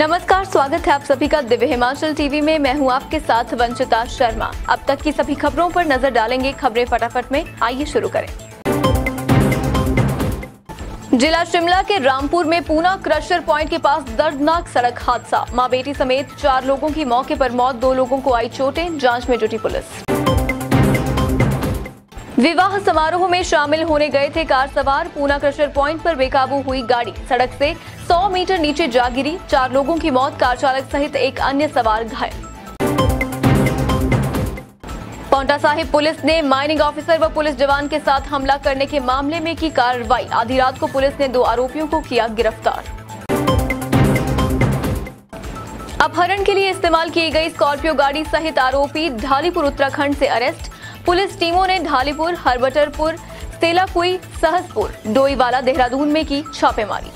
नमस्कार, स्वागत है आप सभी का दिव्य हिमाचल टीवी में। मैं हूं आपके साथ वंचिता शर्मा। अब तक की सभी खबरों पर नजर डालेंगे खबरें फटाफट में। आइए शुरू करें। जिला शिमला के रामपुर में पूना क्रशर पॉइंट के पास दर्दनाक सड़क हादसा, मां बेटी समेत 4 लोगों की मौके पर मौत, 2 लोगों को आई चोटें, जांच में जुटी पुलिस। विवाह समारोह में शामिल होने गए थे कार सवार, पूना क्रशर पॉइंट पर बेकाबू हुई गाड़ी, सड़क से 100 मीटर नीचे जागिरी, 4 लोगों की मौत, कार चालक सहित एक अन्य सवार घायल। पांवटा साहिब पुलिस ने माइनिंग ऑफिसर व पुलिस जवान के साथ हमला करने के मामले में की कार्रवाई, आधी रात को पुलिस ने 2 आरोपियों को किया गिरफ्तार। अपहरण के लिए इस्तेमाल की गई स्कॉर्पियो गाड़ी सहित आरोपी ढालीपुर उत्तराखंड से अरेस्ट, पुलिस टीमों ने ढालीपुर, हरबटरपुर, तेलाकुई, सहसपुर, डोईवाला, देहरादून में की छापेमारी।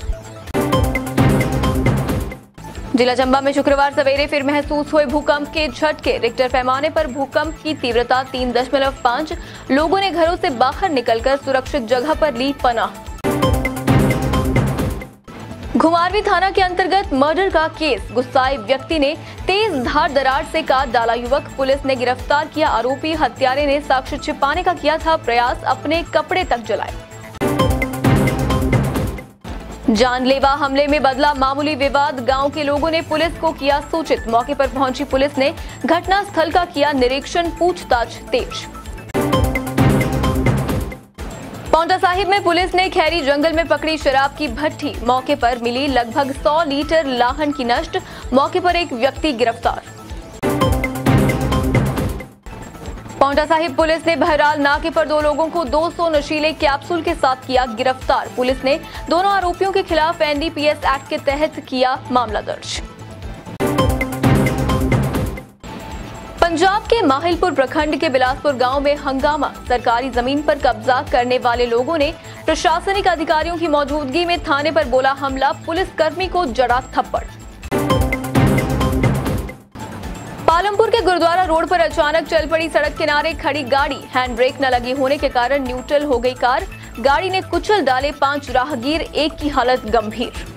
जिला चंबा में शुक्रवार सवेरे फिर महसूस हुए भूकंप के झटके, रिक्टर पैमाने पर भूकंप की तीव्रता 3.5, लोगों ने घरों से बाहर निकलकर सुरक्षित जगह पर ली पनाह। घुमारवी थाना के अंतर्गत मर्डर का केस, गुस्साए व्यक्ति ने तेज धार दरार से काट डाला युवक, पुलिस ने गिरफ्तार किया आरोपी, हत्यारे ने साक्ष्य छिपाने का किया था प्रयास, अपने कपड़े तक जलाए। जानलेवा हमले में बदला मामूली विवाद, गांव के लोगों ने पुलिस को किया सूचित, मौके पर पहुंची पुलिस ने घटना स्थल का किया निरीक्षण, पूछताछ तेज। पांवटा साहिब में पुलिस ने खैरी जंगल में पकड़ी शराब की भट्टी, मौके पर मिली लगभग 100 लीटर लाहन की नष्ट, मौके पर एक व्यक्ति गिरफ्तार। पांवटा साहिब पुलिस ने भैराल नाके पर 2 लोगों को 200 नशीले कैप्सूल के साथ किया गिरफ्तार, पुलिस ने दोनों आरोपियों के खिलाफ एनडीपीएस एक्ट के तहत किया मामला दर्ज। पंजाब के माहिलपुर प्रखंड के बिलासपुर गांव में हंगामा, सरकारी जमीन पर कब्जा करने वाले लोगों ने प्रशासनिक अधिकारियों की मौजूदगी में थाने पर बोला हमला, पुलिसकर्मी को जड़ा थप्पड़। पालमपुर के गुरुद्वारा रोड पर अचानक चल पड़ी सड़क किनारे खड़ी गाड़ी, हैंड ब्रेक न लगे होने के कारण न्यूट्रल हो गई कार, गाड़ी ने कुचल डाले 5 राहगीर, एक की हालत गंभीर।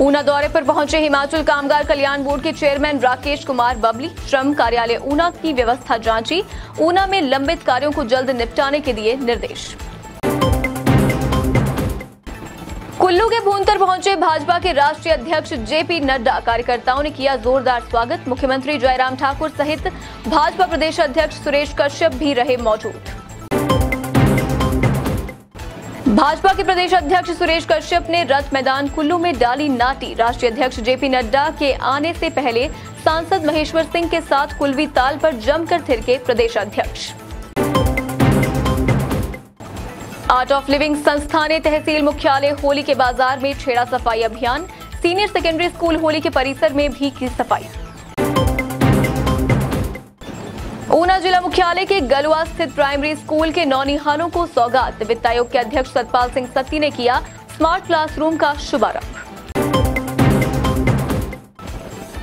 ऊना दौरे पर पहुंचे हिमाचल कामगार कल्याण बोर्ड के चेयरमैन राकेश कुमार बबली, श्रम कार्यालय ऊना की व्यवस्था जांची, ऊना में लंबित कार्यों को जल्द निपटाने के दिए निर्देश। कुल्लू के भूंतर पहुंचे भाजपा के राष्ट्रीय अध्यक्ष जेपी नड्डा, कार्यकर्ताओं ने किया जोरदार स्वागत, मुख्यमंत्री जयराम ठाकुर सहित भाजपा प्रदेश अध्यक्ष सुरेश कश्यप भी रहे मौजूद। भाजपा के प्रदेश अध्यक्ष सुरेश कश्यप ने रथ मैदान कुल्लू में डाली नाटी, राष्ट्रीय अध्यक्ष जेपी नड्डा के आने से पहले सांसद महेश्वर सिंह के साथ कुल्लवी ताल पर जमकर थिरके प्रदेश अध्यक्ष। आर्ट ऑफ लिविंग संस्था ने तहसील मुख्यालय होली के बाजार में छेड़ा सफाई अभियान, सीनियर सेकेंडरी स्कूल होली के परिसर में भी की सफाई। ऊना जिला मुख्यालय के गलुआ स्थित प्राइमरी स्कूल के नौनिहालों को सौगात, वित्त आयोग के अध्यक्ष सतपाल सिंह सत्ती ने किया स्मार्ट क्लासरूम का शुभारंभ।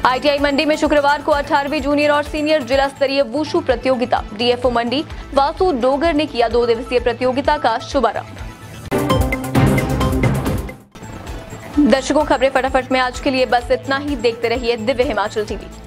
आईटीआई मंडी में शुक्रवार को 18वीं जूनियर और सीनियर जिला स्तरीय वुशु प्रतियोगिता, डीएफओ मंडी वासु डोगर ने किया 2 दिवसीय प्रतियोगिता का शुभारंभ। दर्शकों, खबरें फटाफट में आज के लिए बस इतना ही। देखते रहिए दिव्य हिमाचल टीवी।